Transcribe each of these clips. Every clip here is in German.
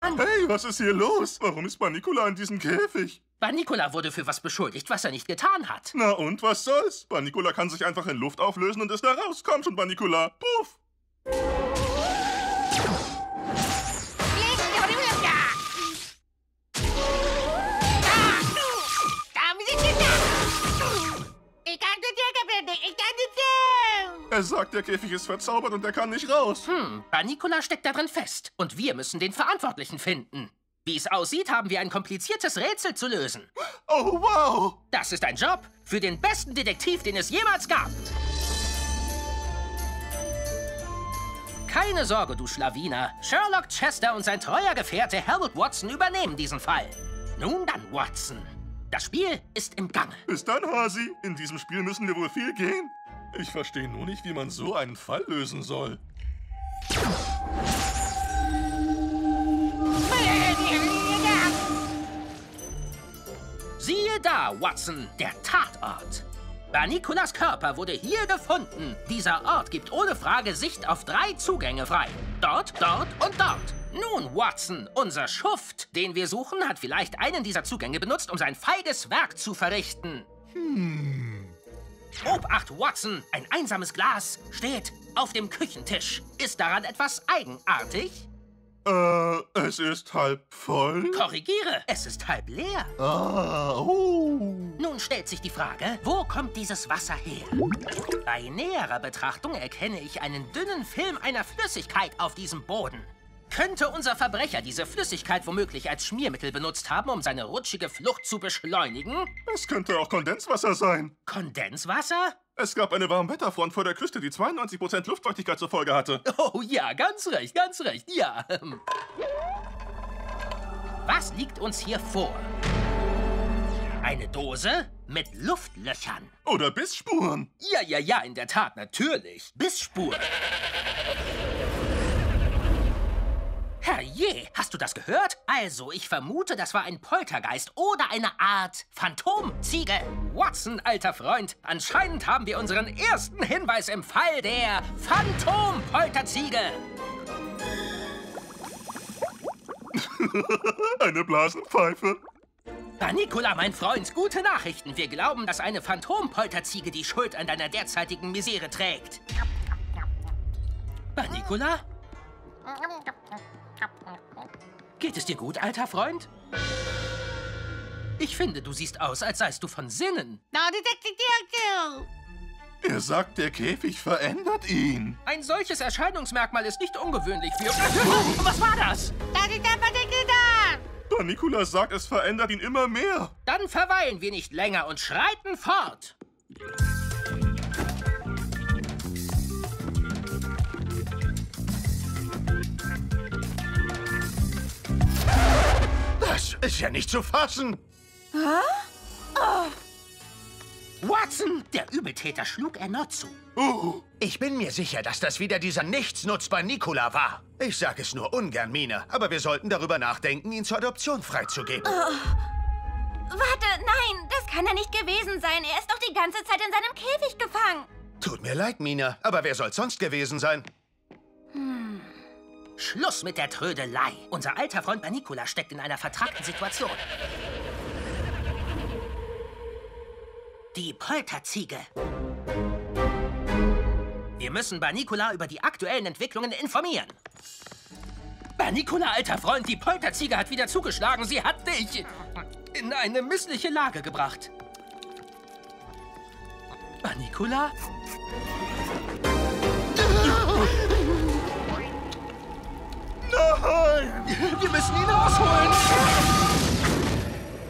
an. Hey, was ist hier los? Warum ist Bunnicula in diesem Käfig? Bunnicula wurde für was beschuldigt, was er nicht getan hat. Na und, was soll's? Bunnicula kann sich einfach in Luft auflösen und ist da raus. Komm schon, Bunnicula. Puff! Er sagt, der Käfig ist verzaubert und er kann nicht raus. Bunnicula steckt darin fest. Und wir müssen den Verantwortlichen finden. Wie es aussieht, haben wir ein kompliziertes Rätsel zu lösen. Oh, wow! Das ist ein Job für den besten Detektiv, den es jemals gab. Keine Sorge, du Schlawiner. Sherlock Chester und sein treuer Gefährte Harold Watson übernehmen diesen Fall. Nun dann, Watson. Das Spiel ist im Gange. Bis dann, Hasi. In diesem Spiel müssen wir wohl viel gehen. Ich verstehe nur nicht, wie man so einen Fall lösen soll. Siehe da, Watson, der Tatort. Bunniculas Körper wurde hier gefunden. Dieser Ort gibt ohne Frage Sicht auf 3 Zugänge frei. Dort, dort und dort. Nun, Watson, unser Schuft, den wir suchen, hat vielleicht einen dieser Zugänge benutzt, um sein feiges Werk zu verrichten. Obacht, Watson! Ein einsames Glas steht auf dem Küchentisch. Ist daran etwas eigenartig? Es ist halb voll. Korrigiere, es ist halb leer. Nun stellt sich die Frage, wo kommt dieses Wasser her? Bei näherer Betrachtung erkenne ich einen dünnen Film einer Flüssigkeit auf diesem Boden. Könnte unser Verbrecher diese Flüssigkeit womöglich als Schmiermittel benutzt haben, um seine rutschige Flucht zu beschleunigen? Es könnte auch Kondenswasser sein. Kondenswasser? Es gab eine Warmwetterfront vor der Küste, die 92% Luftfeuchtigkeit zur Folge hatte. Oh ja, ganz recht, ja. Was liegt uns hier vor? Eine Dose mit Luftlöchern. Oder Bissspuren. Ja, in der Tat, natürlich. Bissspuren. Herrje, hast du das gehört? Also, ich vermute, das war ein Poltergeist oder eine Art Phantomziege. Watson, alter Freund, anscheinend haben wir unseren ersten Hinweis im Fall der Phantompolterziege. Eine Blasenpfeife. Bunnicula, mein Freund, gute Nachrichten. Wir glauben, dass eine Phantompolterziege die Schuld an deiner derzeitigen Misere trägt. Bunnicula? Geht es dir gut, alter Freund? Ich finde, du siehst aus, als seist du von Sinnen. Er sagt, der Käfig verändert ihn. Ein solches Erscheinungsmerkmal ist nicht ungewöhnlich für... Was war das? Bunnicula sagt, es verändert ihn immer mehr. Dann verweilen wir nicht länger und schreiten fort. Das ist ja nicht zu fassen. Watson, der Übeltäter schlug erneut zu. Ich bin mir sicher, dass das wieder dieser Nichtsnutz Bunnicula war. Ich sage es nur ungern, Mina, aber wir sollten darüber nachdenken, ihn zur Adoption freizugeben. Warte, nein, das kann er nicht gewesen sein. Er ist doch die ganze Zeit in seinem Käfig gefangen. Tut mir leid, Mina, aber wer soll's sonst gewesen sein? Schluss mit der Trödelei. Unser alter Freund Bunnicula steckt in einer vertrackten Situation. Die Polterziege. Wir müssen Bunnicula über die aktuellen Entwicklungen informieren. Bunnicula, alter Freund, die Polterziege hat wieder zugeschlagen. Sie hat dich in eine missliche Lage gebracht. Bunnicula? Nein! Wir müssen ihn rausholen!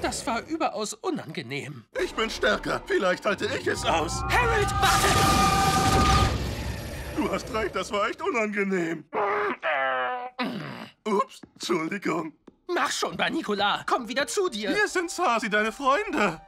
Das war überaus unangenehm. Ich bin stärker. Vielleicht halte ich es aus. Harold, warte! Du hast recht, das war echt unangenehm. Ups, Entschuldigung. Mach schon, Bunnicula. Komm wieder zu dir. Wir sind's, Hasi, deine Freunde.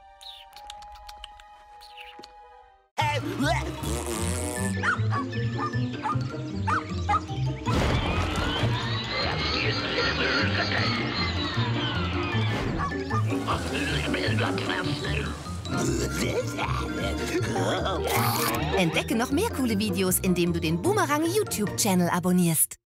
Entdecke noch mehr coole Videos, indem du den Boomerang YouTube-Channel abonnierst.